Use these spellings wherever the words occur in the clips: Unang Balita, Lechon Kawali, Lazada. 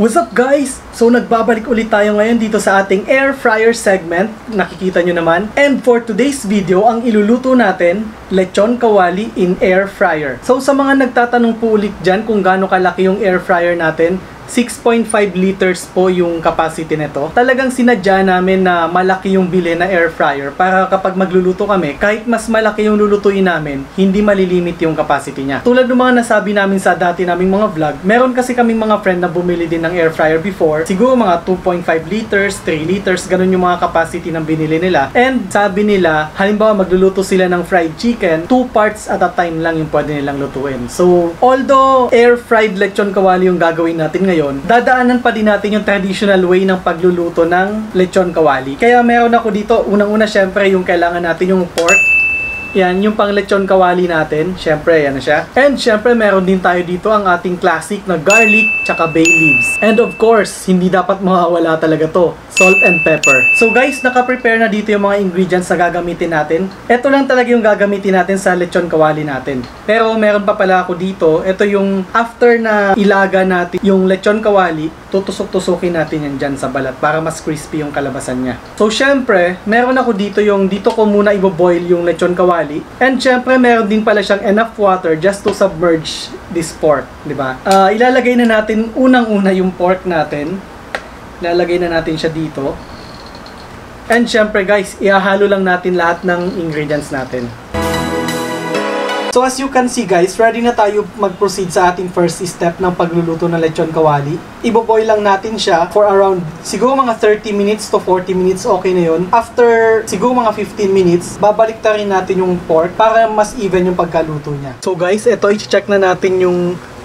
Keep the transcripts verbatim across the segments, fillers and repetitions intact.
What's up guys? So nagbabalik ulit tayo ngayon dito sa ating air fryer segment. Nakikita nyo naman. And for today's video, ang iluluto natin, lechon kawali in air fryer. So sa mga nagtatanong po ulit dyan kung gaano kalaki yung air fryer natin, six point five liters po yung capacity nito. Talagang sinadya namin na malaki yung bili na air fryer para kapag magluluto kami, kahit mas malaki yung lulutuin namin, hindi malilimit yung capacity niya. Tulad ng mga nasabi namin sa dati naming mga vlog, meron kasi kaming mga friend na bumili din ng ng air fryer before, siguro mga two point five liters, three liters, ganun yung mga capacity ng binili nila. And sabi nila, halimbawa magluluto sila ng fried chicken, two parts at a time lang yung pwede nilang lutuin. So, although air fried lechon kawali yung gagawin natin ngayon, dadaanan pa din natin yung traditional way ng pagluluto ng lechon kawali. Kaya meron ako dito, unang-una syempre yung kailangan natin yung pork. Yan, yung pang lechon kawali natin. Siyempre, yan na siya. And siyempre, meron din tayo dito ang ating classic na garlic tsaka bay leaves. And of course, hindi dapat mawawala talaga to. Salt and pepper. So guys, naka-prepare na dito yung mga ingredients na gagamitin natin. Ito lang talaga yung gagamitin natin sa lechon kawali natin. Pero meron pa pala ako dito. Ito yung after na ilaga natin yung lechon kawali, tutusok-tusukin natin yan dyan sa balat para mas crispy yung kalabasan niya. So siyempre, meron ako dito yung dito ko muna iboboil yung lechon kawali. And syempre, meron din pala siyang enough water just to submerge this pork, di ba? Uh, ilalagay na natin unang-una yung pork natin. Ilalagay na natin siya dito. And syempre guys, ihahalo lang natin lahat ng ingredients natin. So as you can see guys, ready na tayo mag-proceed sa ating first step ng pagluluto ng lechon kawali. Iboboil lang natin siya for around siguro mga thirty minutes to forty minutes, okay na yun. After siguro mga fifteen minutes, babalik ta rin natin yung pork para mas even yung pagkaluto niya. So guys, ito i-check na natin yung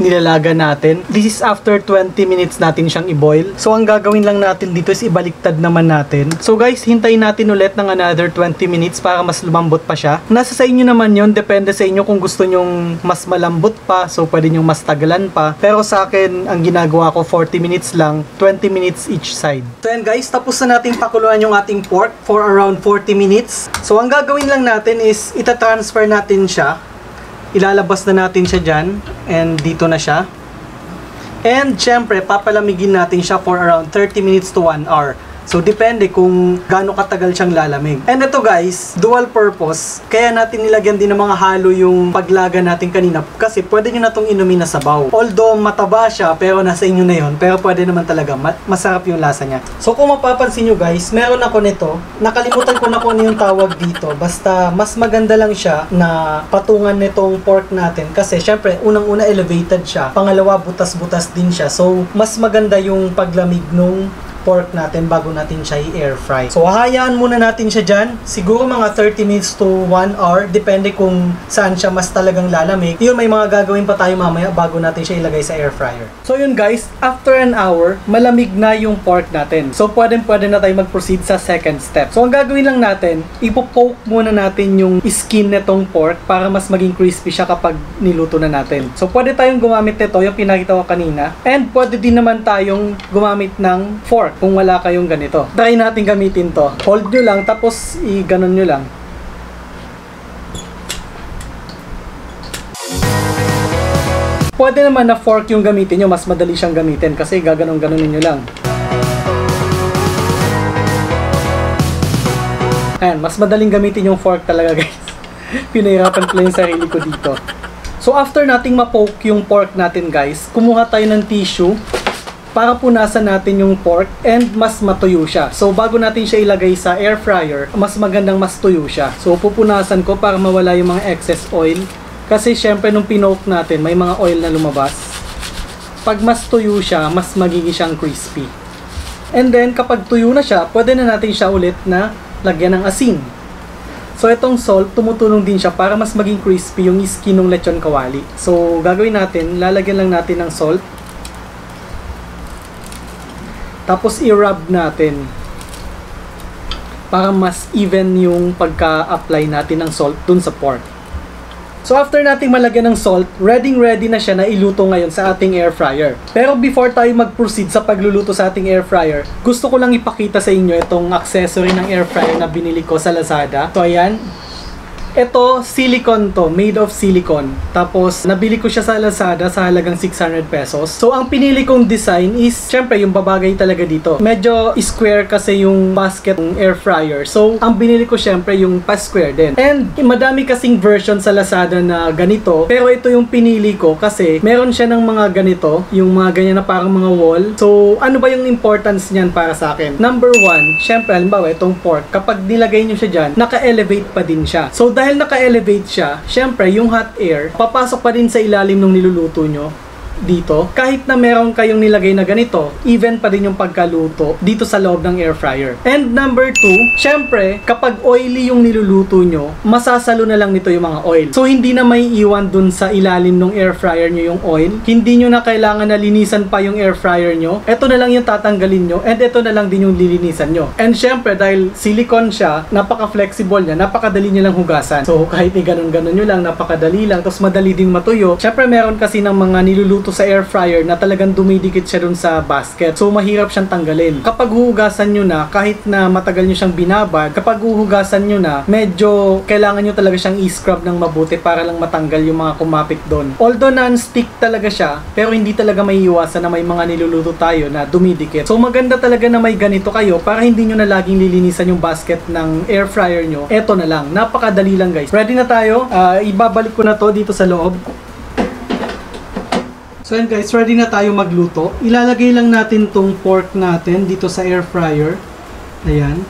nilalaga natin. This is after twenty minutes natin siyang i-boil. So ang gagawin lang natin dito is ibaliktad naman natin. So guys, hintayin natin ulit ng another twenty minutes para mas lumambot pa siya. Nasa sa inyo naman yon, depende sa inyo kung gusto nyong mas malambot pa, so pwede nyong mas tagalan pa. Pero sa akin, ang ginagawa ko forty minutes lang, twenty minutes each side. So yan guys, tapos na natin pakuluan yung ating pork for around forty minutes. So ang gagawin lang natin is itatransfer natin siya. Ilalabas na natin siya dyan. And dito na siya. And syempre, papalamigin natin siya for around thirty minutes to one hour. So depende kung gaano katagal siyang lalamig. And ito guys, dual purpose. Kaya natin nilagyan din ng mga halo yung paglaga natin kanina. Kasi pwede nyo na itong inumin na sabaw. Although mataba siya, pero nasa inyo na yun. Pero pwede naman talaga, masarap yung lasa niya. So kung mapapansin nyo guys, meron ako nito. Nakalimutan ko na kung ano yung tawag dito. Basta mas maganda lang siya na patungan nitong pork natin. Kasi syempre, unang-una elevated siya. Pangalawa, butas-butas din siya. So mas maganda yung paglamig nung pork natin bago natin siya i-air fry. So, hahayaan muna natin siya dyan. Siguro mga thirty minutes to one hour. Depende kung saan siya mas talagang lalamig. Yun, may mga gagawin pa tayo mamaya bago natin siya ilagay sa air fryer. So, yun guys. After an hour, malamig na yung pork natin. So, pwede-pwede na tayo mag-proceed sa second step. So, ang gagawin lang natin, ipopoke muna natin yung skin netong pork para mas maging crispy siya kapag niluto na natin. So, pwede tayong gumamit nito, yung pinakita ko kanina. And, pwede din naman tayong gumamit ng fork kung wala kayong ganito. Try natin gamitin to. Hold nyo lang, tapos i-ganon nyo lang. Pwede naman na fork yung gamitin nyo, mas madali siyang gamitin kasi gaganong-ganonin nyo lang. Ayan, mas madaling gamitin yung fork talaga guys. Pinahirapan ko yung sarili ko dito. So after nating ma-poke yung pork natin guys, kumuha tayo ng tissue para punasan natin yung pork and mas matuyo siya. So bago natin siya ilagay sa air fryer, mas magandang mas tuyo siya. So pupunasan ko para mawala yung mga excess oil. Kasi syempre nung pinoke natin, may mga oil na lumabas. Pag mas tuyo siya, mas magiging siyang crispy. And then kapag tuyo na siya, pwede na natin siya ulit na lagyan ng asin. So itong salt, tumutulong din siya para mas maging crispy yung skin ng lechon kawali. So gagawin natin, lalagyan lang natin ng salt. Tapos i-rub natin para mas even yung pagka-apply natin ng salt dun sa pork. So after nating malagyan ng salt, ready ready na siya na iluto ngayon sa ating air fryer. Pero before tayo mag-proceed sa pagluluto sa ating air fryer, gusto ko lang ipakita sa inyo itong accessory ng air fryer na binili ko sa Lazada. So ayan, Ito, silicone to, made of silicone. Tapos, nabili ko siya sa Lazada sa halagang six hundred pesos. So, ang pinili kong design is, syempre, yung babagay talaga dito. Medyo square kasi yung basket ng air fryer. So, ang binili ko syempre, yung pa-square din. And, madami kasing version sa Lazada na ganito. Pero ito yung pinili ko kasi meron siya ng mga ganito, yung mga ganyan na parang mga wall. So, ano ba yung importance niyan para sa akin? Number one, syempre, halimbawa, itong pork, kapag nilagay niyo siya dyan, naka-elevate pa din siya. So, dahil naka-elevate siya, syempre yung hot air papasok pa rin sa ilalim ng niluluto nyo dito. Kahit na meron kayong nilagay na ganito, even pa din yung pagkaluto dito sa loob ng air fryer. And number two, syempre, kapag oily yung niluluto nyo, masasalo na lang nito yung mga oil. So, hindi na may iwan dun sa ilalim ng air fryer nyo yung oil. Hindi nyo na kailangan na linisan pa yung air fryer nyo. Ito na lang yung tatanggalin nyo and ito na lang din yung lilinisan nyo. And syempre, dahil silicone siya, napaka-flexible niya, napakadali nyo lang hugasan. So, kahit ni ganun-ganun nyo lang, napakadali lang, tapos madali din matuyo. Syempre, meron kasi ng mga niluluto sa air fryer na talagang dumidikit siya dun sa basket. So, mahirap siyang tanggalin. Kapag huhugasan nyo na, kahit na matagal nyo siyang binabad, kapag huhugasan nyo na, medyo kailangan nyo talaga siyang i-scrub ng mabuti para lang matanggal yung mga kumapit dun. Although non-stick talaga siya, pero hindi talaga may iwasan na may mga niluluto tayo na dumidikit. So, maganda talaga na may ganito kayo para hindi nyo na laging lilinisan yung basket ng air fryer nyo. Eto na lang. Napakadali lang, guys. Ready na tayo. Uh, ibabalik ko na to dito sa loob. So yun guys, ready na tayo magluto. Ilalagay lang natin tong pork natin dito sa air fryer. Ayan.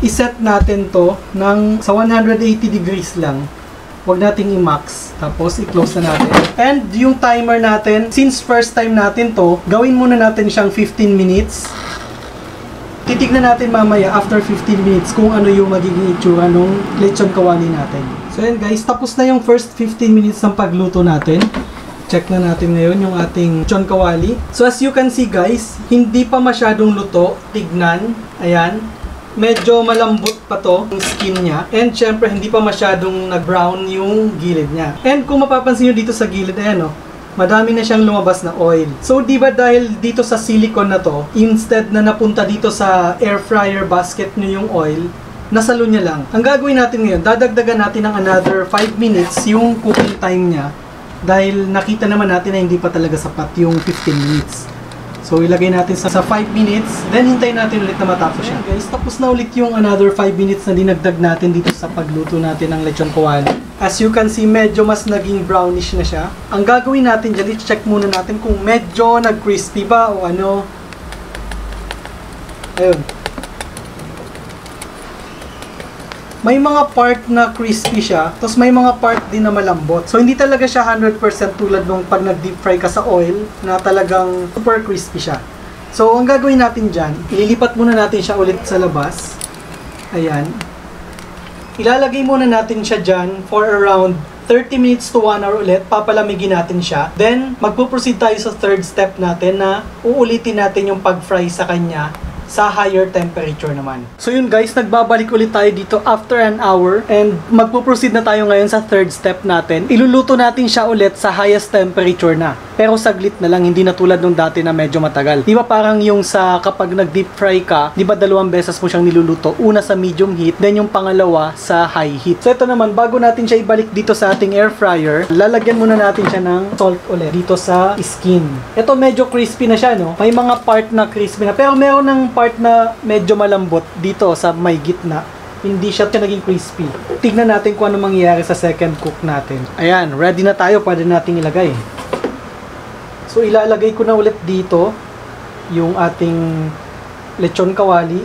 I-set natin to ng sa one hundred eighty degrees lang. Huwag nating i-max. Tapos i-close na natin. And yung timer natin, since first time natin to, gawin muna natin siyang fifteen minutes. Titignan natin mamaya after fifteen minutes kung ano yung magiging itsura nung lechon kawali natin. So yan guys, tapos na yung first fifteen minutes ng pagluto natin. Check na natin ngayon yung ating lechon kawali. So as you can see guys, hindi pa masyadong luto. Tignan, ayan. Medyo malambot pa to yung skin niya. And syempre hindi pa masyadong nag-brown yung gilid niya. And kung mapapansin nyo dito sa gilid, ayan o. Oh, madami na siyang lumabas na oil. So, di ba dahil dito sa silicone na to, instead na napunta dito sa air fryer basket nyo yung oil, nasalo niya lang. Ang gagawin natin ngayon, dadagdagan natin ng another five minutes yung cooking time niya dahil nakita naman natin na hindi pa talaga sapat yung fifteen minutes. So, ilagay natin sa five minutes, then hintayin natin ulit na matapos siya. Okay, guys, tapos na ulit yung another five minutes na dinagdag natin dito sa pagluto natin ng lechon kawali. As you can see, medyo mas naging brownish na siya. Ang gagawin natin dyan, i-check muna natin kung medyo nag-crispy ba o ano. Ayun. May mga part na crispy siya, tapos may mga part din na malambot. So, hindi talaga siya one hundred percent tulad nung pag nag-deep fry ka sa oil, na talagang super crispy siya. So, ang gagawin natin dyan, ililipat muna natin siya ulit sa labas. Ayan. Ilalagay muna natin siya dyan for around thirty minutes to one hour ulit. Papalamigin natin siya. Then, magpo-proceed tayo sa third step natin na uulitin natin yung pag-fry sa kanya sa higher temperature naman. So yun guys, nagbabalik ulit tayo dito after an hour and magpo-proceed na tayo ngayon sa third step natin. Iluluto natin siya ulit sa highest temperature na. Pero saglit na lang, hindi na tulad nung dati na medyo matagal. Di ba parang yung sa kapag nag-deep fry ka, di ba dalawang beses mo siyang niluluto? Una sa medium heat, then yung pangalawa sa high heat. So ito naman, bago natin siya ibalik dito sa ating air fryer, lalagyan muna natin siya ng salt ulit dito sa skin. Ito medyo crispy na siya, no? May mga part na crispy na, pero meron ng part na medyo malambot dito sa may gitna. Hindi siya naging crispy. Tignan natin kung ano mangyayari sa second cook natin. Ayan, ready na tayo. Pwede nating ilagay. So, ilalagay ko na ulit dito yung ating lechon kawali.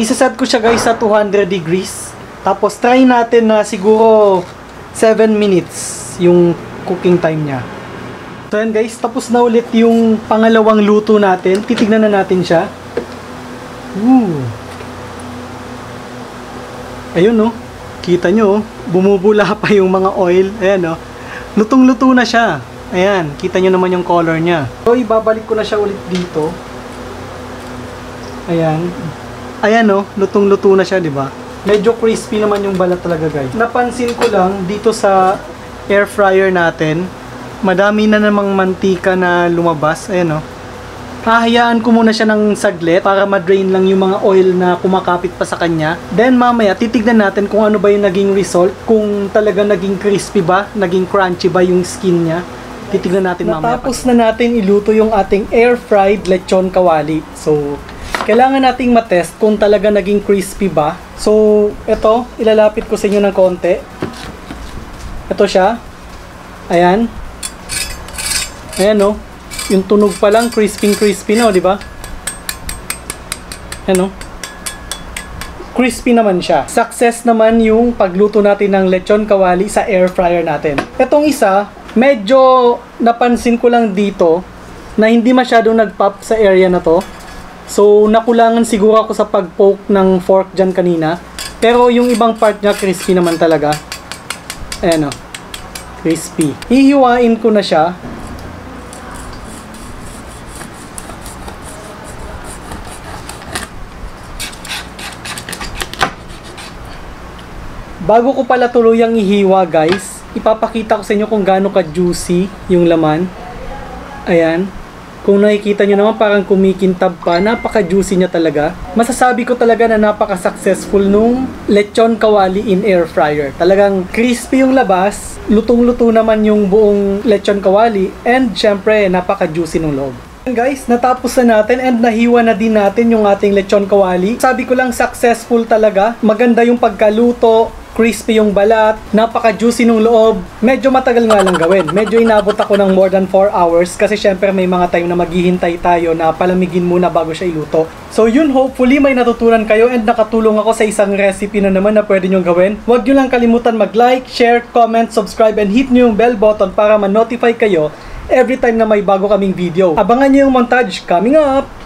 Isaset ko siya guys sa two hundred degrees. Tapos, try natin na siguro seven minutes yung cooking time niya. So yan guys, tapos na ulit yung pangalawang luto natin. Titignan na natin siya. Ooh. Ayun no. Kita nyo, bumubula pa yung mga oil. Ayan no. Lutong-luto na siya. Ayan, kita nyo naman yung color niya. So ibabalik ko na siya ulit dito. Ayan. Ayan no, lutong-luto na siya, di ba? Medyo crispy naman yung balat talaga guys. Napansin ko lang dito sa air fryer natin, Madami na namang mantika na lumabas. Ayan o. Oh. Hahayaan ko muna siya ng saglit para ma-drain lang yung mga oil na kumakapit pa sa kanya. Then mamaya titignan natin kung ano ba yung naging result. Kung talaga naging crispy ba, naging crunchy ba yung skin niya. Titignan natin mamaya. Natapos na natin iluto yung ating air-fried lechon kawali. So, kailangan nating matest kung talaga naging crispy ba. So, ito, ilalapit ko sa inyo ng konti. Ito siya. Ayan. Ayan o. Oh. Yung tunog pa lang, crispy crispy na, di ba? Ano? Crispy naman siya. Success naman yung pagluto natin ng lechon kawali sa air fryer natin. Etong isa, medyo napansin ko lang dito na hindi masyado nag-pop sa area na to. So, nakulangan siguro ako sa pag-poke ng fork dyan kanina. Pero yung ibang part niya, crispy naman talaga. Ayan o. Crispy. Hihiwain ko na siya. Bago ko pala tuluyang ihiwa, guys, ipapakita ko sa inyo kung gaano ka-juicy yung laman. Ayan. Kung nakikita nyo naman, parang kumikintab pa. Napaka-juicy niya talaga. Masasabi ko talaga na napaka-successful nung lechon kawali in air fryer. Talagang crispy yung labas, lutong-luto naman yung buong lechon kawali, and syempre, napaka-juicy nung loob. Guys, natapos na natin and nahiwa na din natin yung ating lechon kawali. Sabi ko lang, successful talaga. Maganda yung pagkaluto. Crispy yung balat, napaka-juicy nung loob. Medyo matagal nga lang gawin. Medyo inabot ako ng more than four hours kasi syempre may mga time na maghihintay tayo na palamigin muna bago siya iluto. So yun, hopefully may natutunan kayo and nakatulong ako sa isang recipe na naman na pwede nyong gawin. Huwag nyo lang kalimutan mag-like, share, comment, subscribe, and hit nyo yung bell button para ma-notify kayo every time na may bago kaming video. Abangan nyo yung montage coming up!